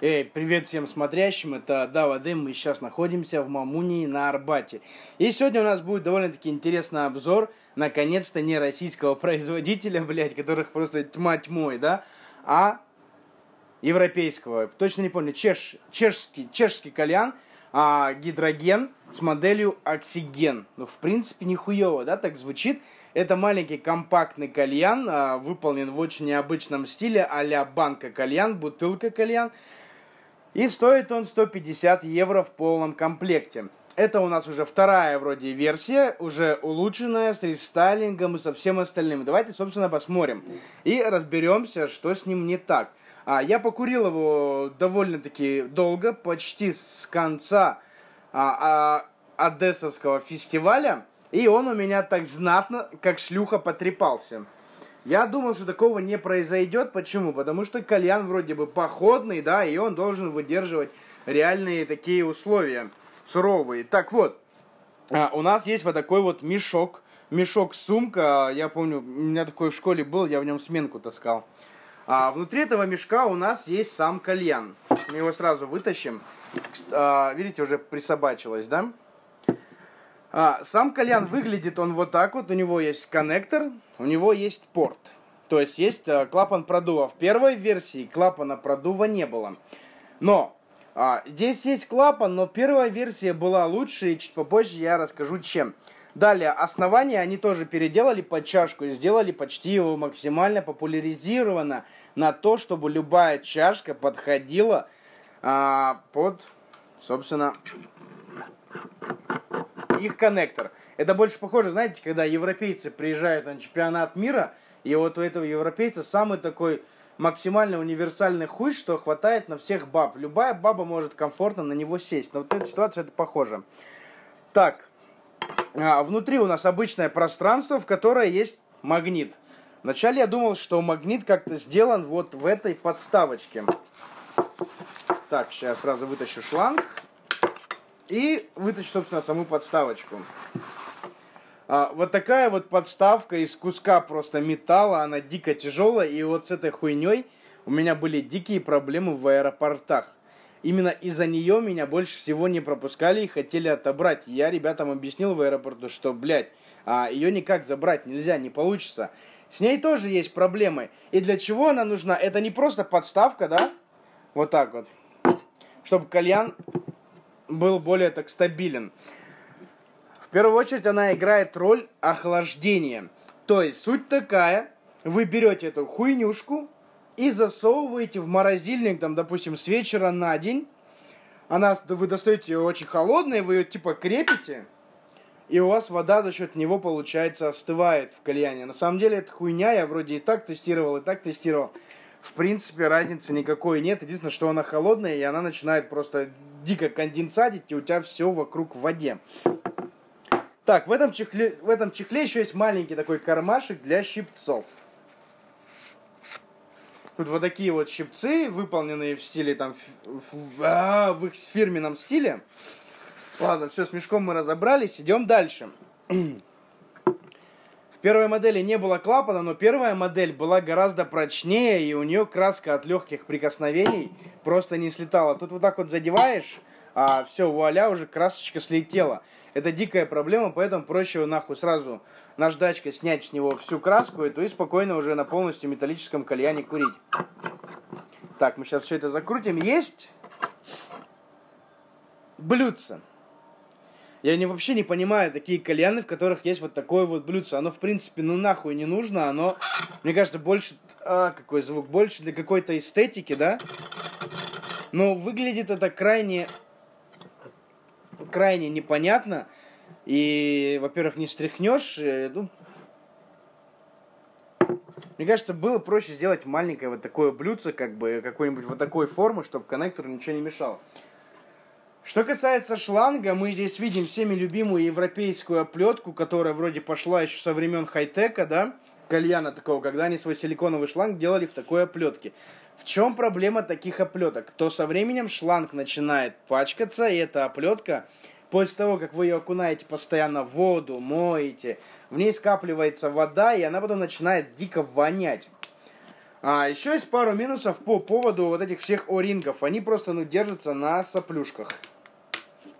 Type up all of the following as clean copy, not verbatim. Привет всем смотрящим, это Дава Дэ, мы сейчас находимся в Мамунии на Арбате. И сегодня у нас будет довольно-таки интересный обзор, наконец-то не российского производителя, блядь, которых просто тьма тьмой, да, а европейского, точно не помню, чешский кальян, Hydrogen с моделью Oxygen. Ну, в принципе, нихуево, да, так звучит. Это маленький компактный кальян, выполнен в очень необычном стиле, а-ля банка кальян, бутылка кальян. И стоит он 150 евро в полном комплекте. Это у нас уже вторая вроде версия, уже улучшенная, с рестайлингом и со всем остальным. Давайте, собственно, посмотрим и разберемся, что с ним не так. Я покурил его довольно-таки долго, почти с конца Одессовского фестиваля. И он у меня так знатно, как шлюха, потрепался. Я думал, что такого не произойдет. Почему? Потому что кальян вроде бы походный, да, и он должен выдерживать реальные такие условия суровые. Так вот, у нас есть вот такой вот мешок. Мешок-сумка. Я помню, у меня такой в школе был, я в нем сменку таскал. Внутри этого мешка у нас есть сам кальян. Мы его сразу вытащим. Видите, уже присобачилось, да? Сам кальян выглядит он вот так вот. У него есть коннектор, у него есть порт. То есть есть клапан продува. В первой версии клапана продува не было. Но здесь есть клапан, но первая версия была лучше. И чуть попозже я расскажу, чем. Далее, основание они тоже переделали под чашку и сделали почти его максимально популяризировано на то, чтобы любая чашка подходила под, собственно, их коннектор. Это больше похоже, знаете, когда европейцы приезжают на чемпионат мира, и вот у этого европейца самый такой максимально универсальный хуй, что хватает на всех баб. Любая баба может комфортно на него сесть. Но вот эта ситуация, это похоже. Так. Внутри у нас обычное пространство, в которое есть магнит. Вначале я думал, что магнит как-то сделан вот в этой подставочке. Так, сейчас сразу вытащу шланг. И вытащу, собственно, саму подставочку. Вот такая вот подставка из куска просто металла. Она дико тяжелая. И вот с этой хуйней у меня были дикие проблемы в аэропортах. Именно из-за нее меня больше всего не пропускали и хотели отобрать. Я ребятам объяснил в аэропорту, что, блядь, ее никак забрать нельзя, не получится. С ней тоже есть проблемы. И для чего она нужна? Это не просто подставка, да? Вот так вот. Чтобы кальян был более так стабилен. В первую очередь она играет роль охлаждения. То есть суть такая. Вы берете эту хуйнюшку и засовываете в морозильник, там, допустим, с вечера на день. Вы достаете ее очень холодной, вы ее типа крепите, и у вас вода за счет него, получается, остывает в кальяне. На самом деле, это хуйня, я вроде и так тестировал. В принципе, разницы никакой нет. Единственное, что она холодная, и она начинает просто дико конденсатить, и у тебя все вокруг в воде. Так, в этом чехле еще есть маленький такой кармашек для щипцов. Тут вот такие вот щипцы, выполненные в стиле, там, в их фирменном стиле. Ладно, все, с мешком мы разобрались, идем дальше. В первой модели не было клапана, но первая модель была гораздо прочнее, и у нее краска от легких прикосновений просто не слетала. Тут вот так вот задеваешь, а все, вуаля, уже красочка слетела. Это дикая проблема, поэтому проще нахуй сразу наждачкой снять с него всю краску, и то и спокойно уже на полностью металлическом кальяне курить. Так, мы сейчас все это закрутим. Есть блюдце. Я вообще не понимаю такие кальяны, в которых есть вот такое вот блюдце. Оно, в принципе, ну нахуй не нужно. Оно, мне кажется, больше... какой звук? Больше для какой-то эстетики, да? Но выглядит это крайне непонятно. И, во-первых, не стряхнешь. Мне кажется, было проще сделать маленькое вот такое блюдце, как бы какой-нибудь вот такой формы, чтобы коннектору ничего не мешало. Что касается шланга, мы здесь видим всеми любимую европейскую оплетку, которая вроде пошла еще со времен хай-тека, да? Кальяна такого, когда они свой силиконовый шланг делали в такой оплетке. В чем проблема таких оплеток? То со временем шланг начинает пачкаться, и эта оплетка, после того, как вы ее окунаете постоянно в воду, моете, в ней скапливается вода, и она потом начинает дико вонять. А еще есть пару минусов по поводу вот этих всех о-рингов. Они просто, ну, держатся на соплюшках.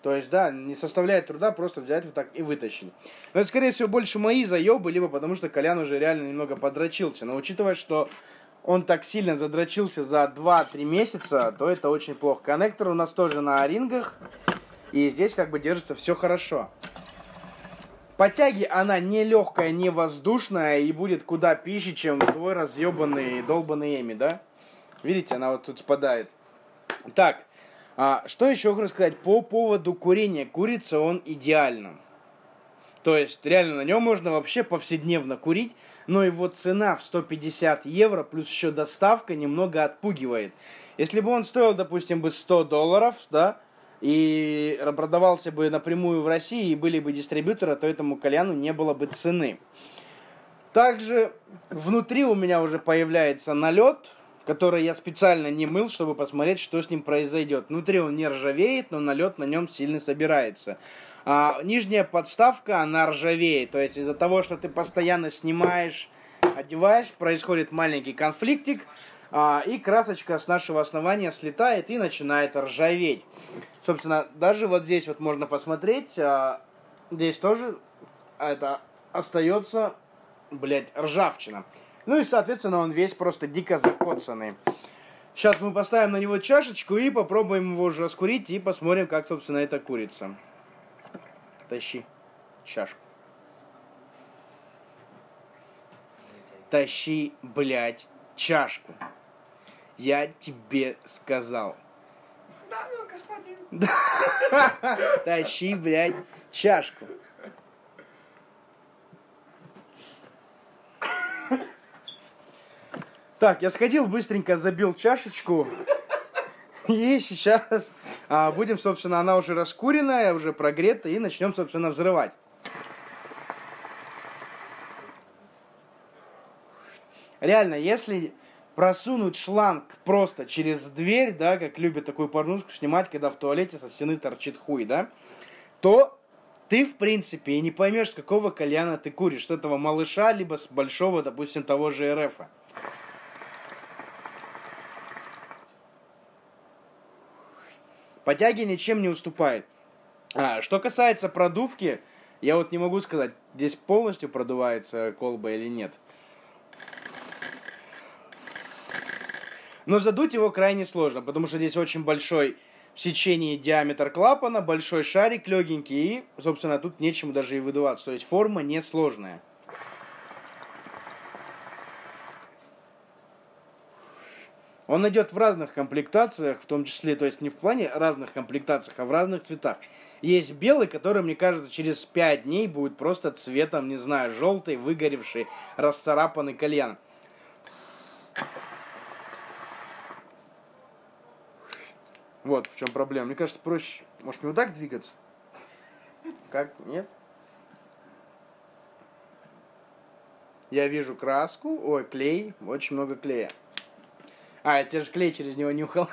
То есть, да, не составляет труда просто взять вот так и вытащить. Но это, скорее всего, больше мои заебы, либо потому что Колян уже реально немного подрочился. Но учитывая, что он так сильно задрочился за 2-3 месяца, то это очень плохо. Коннектор у нас тоже на о-рингах. И здесь как бы держится все хорошо. По тяге она не легкая, не воздушная и будет куда пище, чем твой разъебанный долбанный Эми, да? Видите, она вот тут спадает. Так, что еще хочу сказать по поводу курения. Курится он идеально. То есть реально на нем можно вообще повседневно курить, но его цена в 150 евро плюс еще доставка немного отпугивает. Если бы он стоил, допустим, бы $100, да, и продавался бы напрямую в России, и были бы дистрибьюторы, то этому кальяну не было бы цены. Также внутри у меня уже появляется налет, который я специально не мыл, чтобы посмотреть, что с ним произойдет. Внутри он не ржавеет, но налет на нем сильно собирается. А нижняя подставка, она ржавеет. То есть из-за того, что ты постоянно снимаешь, одеваешь, происходит маленький конфликтик. И красочка с нашего основания слетает и начинает ржаветь. Собственно, даже вот здесь вот можно посмотреть. Здесь тоже это остается, блядь, ржавчина. Ну и, соответственно, он весь просто дико закоцанный. Сейчас мы поставим на него чашечку и попробуем его уже раскурить. И посмотрим, как, собственно, это курится. Тащи чашку. Тащи, блядь, чашку. Я тебе сказал. Да, ну, господин. Тащи, блядь, чашку. Так, я сходил, быстренько забил чашечку. И сейчас будем, собственно, она уже раскуренная, уже прогрета, и начнем, собственно, взрывать. Реально, если просунуть шланг просто через дверь, да, как любят такую порнушку снимать, когда в туалете со стены торчит хуй, да, то ты, в принципе, и не поймешь, с какого кальяна ты куришь, с этого малыша, либо с большого, допустим, того же РФа. По тяге ничем не уступает. Что касается продувки, я вот не могу сказать, здесь полностью продувается колба или нет. Но задуть его крайне сложно, потому что здесь очень большой в сечении диаметр клапана, большой шарик, легенький, и, собственно, тут нечему даже и выдуваться. То есть форма несложная. Он идет в разных комплектациях, в том числе, то есть не в плане разных комплектациях, а в разных цветах. Есть белый, который, мне кажется, через 5 дней будет просто цветом, не знаю, желтый, выгоревший, расцарапанный кальян. Вот в чем проблема. Мне кажется, проще. Может, мне вот так двигаться? Как? Нет? Я вижу краску. Ой, клей. Очень много клея. А, я тебе же клей через него нюхал.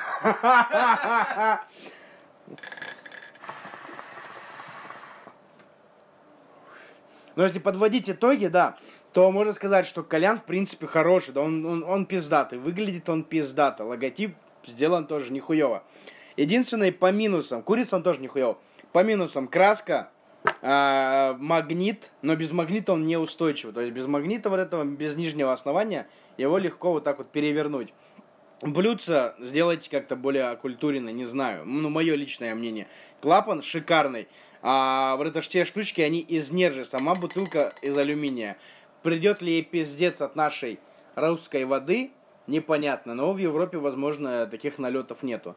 Но если подводить итоги, да, то можно сказать, что кальян, в принципе, хороший. Да, он пиздатый. Выглядит он пиздато. Логотип сделан тоже нихуево. Единственное, по минусам, курица он тоже нихуево. По минусам краска, магнит, но без магнита он неустойчивый. То есть без магнита вот этого, без нижнего основания, его легко вот так вот перевернуть. Блюдца сделайте как-то более окультуренно, не знаю. Ну, мое личное мнение. Клапан шикарный. Вот это ж те штучки, они из нержи. Сама бутылка из алюминия. Придет ли ей пиздец от нашей русской воды, непонятно. Но в Европе, возможно, таких налетов нету.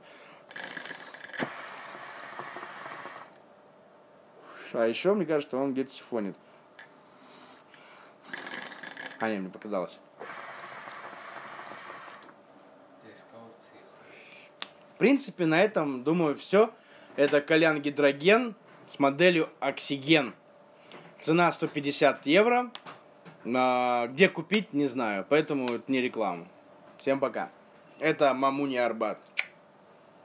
А еще, мне кажется, он где-то сифонит. А не, мне показалось. В принципе, на этом, думаю, все. Это кальян Hydrogen с моделью Oxygen. Цена 150 евро. Где купить, не знаю. Поэтому это не реклама. Всем пока. Это Мамуния Арбат.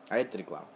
А это реклама.